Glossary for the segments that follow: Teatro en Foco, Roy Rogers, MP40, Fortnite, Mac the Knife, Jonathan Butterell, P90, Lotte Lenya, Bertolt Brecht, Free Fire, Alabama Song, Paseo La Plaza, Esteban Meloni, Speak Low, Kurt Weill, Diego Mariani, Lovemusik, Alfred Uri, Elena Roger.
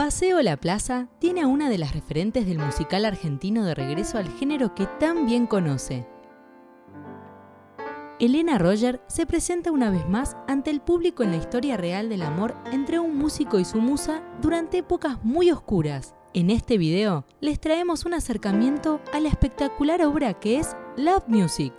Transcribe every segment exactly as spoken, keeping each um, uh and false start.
Paseo La Plaza tiene a una de las referentes del musical argentino de regreso al género que tan bien conoce. Elena Roger se presenta una vez más ante el público en la historia real del amor entre un músico y su musa durante épocas muy oscuras. En este video les traemos un acercamiento a la espectacular obra que es Lovemusik.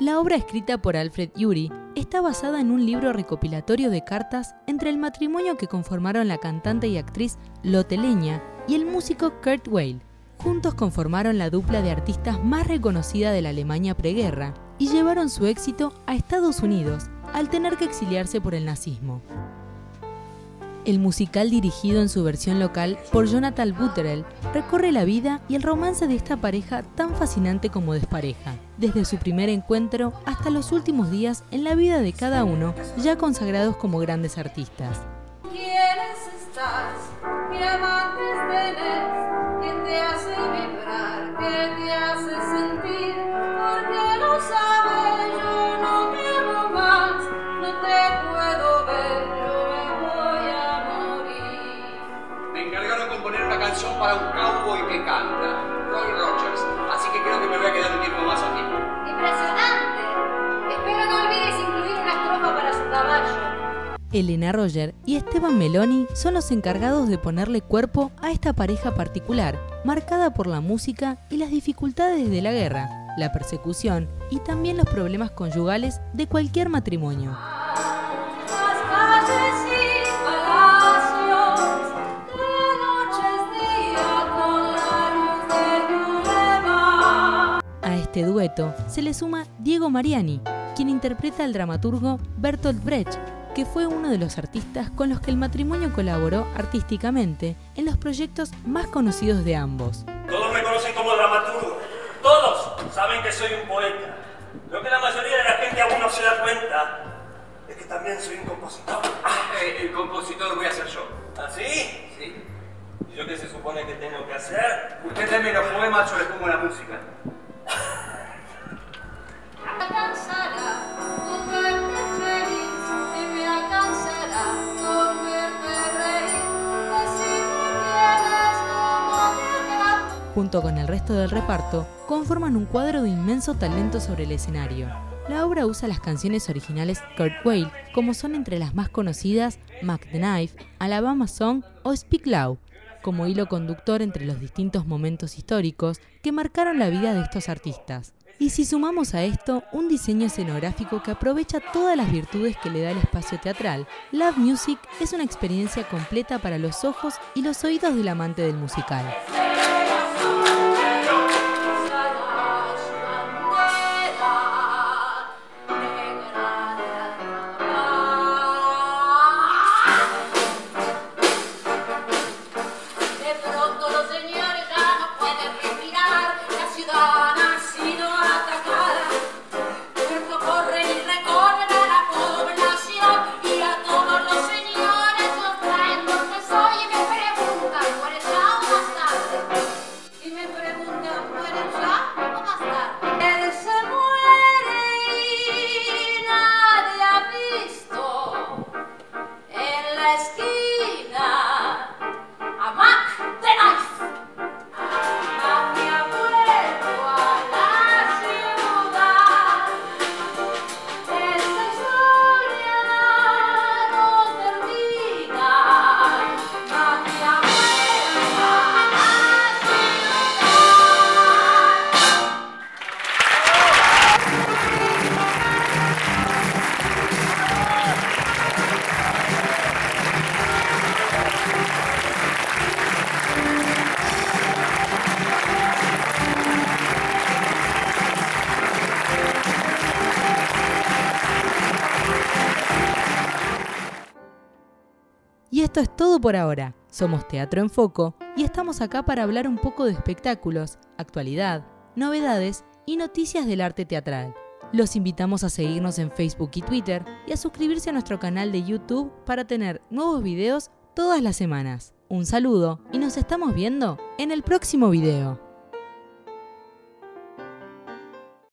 La obra escrita por Alfred Uri está basada en un libro recopilatorio de cartas entre el matrimonio que conformaron la cantante y actriz Lotte Lenya y el músico Kurt Weill. Juntos conformaron la dupla de artistas más reconocida de la Alemania preguerra y llevaron su éxito a Estados Unidos al tener que exiliarse por el nazismo. El musical, dirigido en su versión local por Jonathan Butterell, recorre la vida y el romance de esta pareja tan fascinante como despareja, desde su primer encuentro hasta los últimos días en la vida de cada uno, ya consagrados como grandes artistas. ¿Quiénes estás? ¿Qué amantes tenés? ¿Quién te hace vibrar? ¿Qué te hace sentir? Porque lo sabes, yo no quiero más, no te puedo ver, yo me voy a morir. Me encargaron de componer una canción para un cowboy que canta, Roy Rogers, así que creo que me voy a quedar un tiempo más aquí. ¡Impresionante! Espero no olvides incluir una estrofa para su caballo. Elena Roger y Esteban Meloni son los encargados de ponerle cuerpo a esta pareja particular, marcada por la música y las dificultades de la guerra, la persecución y también los problemas conyugales de cualquier matrimonio. A este dueto se le suma Diego Mariani, quien interpreta al dramaturgo Bertolt Brecht, que fue uno de los artistas con los que el matrimonio colaboró artísticamente en los proyectos más conocidos de ambos. Todos me conocen como dramaturgo, todos saben que soy un poeta. Lo que la mayoría de la gente aún no se da cuenta es que también soy un compositor. Ah, eh, el compositor voy a ser yo. ¿Ah, sí? Sí. ¿Y yo qué se supone que tengo que hacer? Usted déme los poemas, yo les pongo la música. Junto con el resto del reparto, conforman un cuadro de inmenso talento sobre el escenario. La obra usa las canciones originales Kurt Weill, como son entre las más conocidas Mac the Knife, Alabama Song o Speak Low, como hilo conductor entre los distintos momentos históricos que marcaron la vida de estos artistas. Y si sumamos a esto un diseño escenográfico que aprovecha todas las virtudes que le da el espacio teatral, Lovemusik es una experiencia completa para los ojos y los oídos del amante del musical. Y esto es todo por ahora. Somos Teatro en Foco y estamos acá para hablar un poco de espectáculos, actualidad, novedades y noticias del arte teatral. Los invitamos a seguirnos en Facebook y Twitter y a suscribirse a nuestro canal de YouTube para tener nuevos videos todas las semanas. Un saludo y nos estamos viendo en el próximo video.